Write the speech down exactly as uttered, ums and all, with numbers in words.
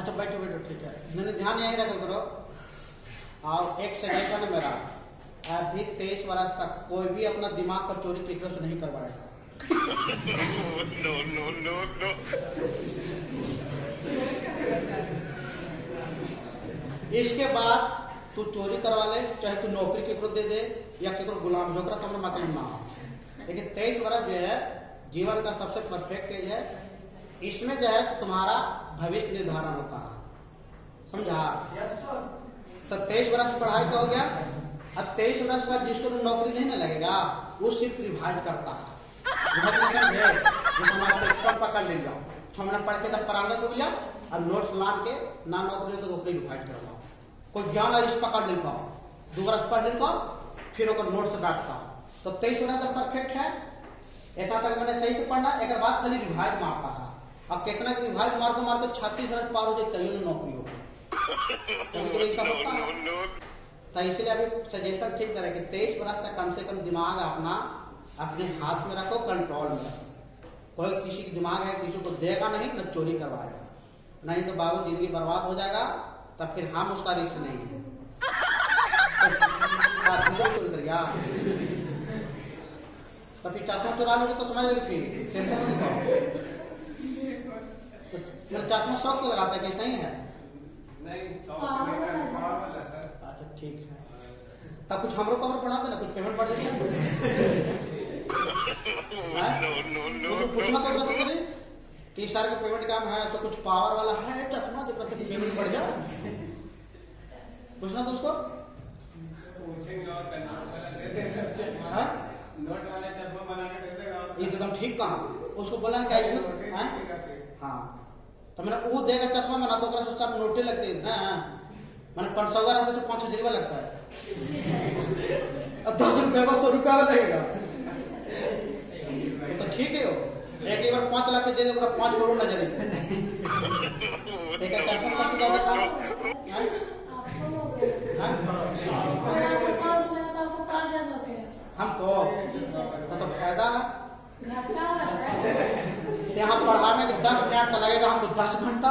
अच्छा बैठो बैठो ठीक है, मैंने ध्यान यही रखा करो। आओ एक सेकंड का मेरा, अभी तेईस वर्ष तक कोई भी अपना दिमाग पर चोरी किसी से नहीं करवाएगा। No no no no. इसके बाद तू चोरी करवा ले, चाहे तू नौकरी किसी को दे दे या किसी को गुलाम जोकरा समझ मत लेना, लेकिन तेईस वर्ष जो है जीवन का सबसे परफेक्ट एज है। इसमें जो है तुम्हारा भविष्य निर्धारण होता है, समझा? तो तेईस वर्ष पढ़ाई का हो गया। अब तेईस वर्ष बाद जिसको नौकरी नहीं ना लगेगा वो सिर्फ रिवाइज करता है। पकड़ ले जाओ, हमने पढ़ के तब परांदा को लिया और नोट्स लान के ना नौकरी तो नौकरी रिवाइज करवाओ, कोई ज्ञान और इस पकड़ ले पाओ, दो वर्ष पढ़ ले पाओ, फिर नोट्स डांट पाओ। तो तेईस वर्ष तक परफेक्ट है, इतना तक मैंने सही से पढ़ना। एक बात खाली रिवाइज मारता है। अब कितना कि भाई मारते मारते छत्तीस वर्ष पार हो जाए तभी नौकरी होगी। तो इसलिए अभी सजेशन ठीक तरह कि तेईस वर्ष तक कम से कम दिमाग अपना अपने हाथ में रखो, कंट्रोल में। कोई किसी की दिमाग है किसी को देगा नहीं, न चोरी करवाएगा, नहीं तो बाबू जिंदगी बर्बाद हो जाएगा। तब फिर हम उसका रिस्क नहीं है चोरी कर गया तभी चश्मा चुरा लोगे तो समझ लो फिर चश्मा शौक से लगाता है, सही है? नहीं, सर। अच्छा ठीक है, तब कुछ हमरो कमर पढ़ा देना, कुछ पेमेंट बढ़ जाएगी। पूछना तो जरूरी कि सर के पेमेंट काम है तो कुछ पावर वाला है चश्मा जो प्रति पेमेंट बढ़ जाए, पूछना तो उसको। एकदम ठीक कहा, उसको बोला क्या इसमें। हाँ तो मैंने वो देगा चश्मा बना तो सब नोटे लगते हैं ना, मैंने पाँच सौ वाला तो पाँच हजार लगता है और दस रुपये बस सौ रुपया लगेगा। तो ठीक है, एक बार पाँच लाख के दे दो, पाँच करोड़ ना जाए देखा चश्मा सबसे ज्यादा काम। हमको तो फायदा यहाँ पढ़ाने के दस मिनट लगेगा हमको दस घंटा।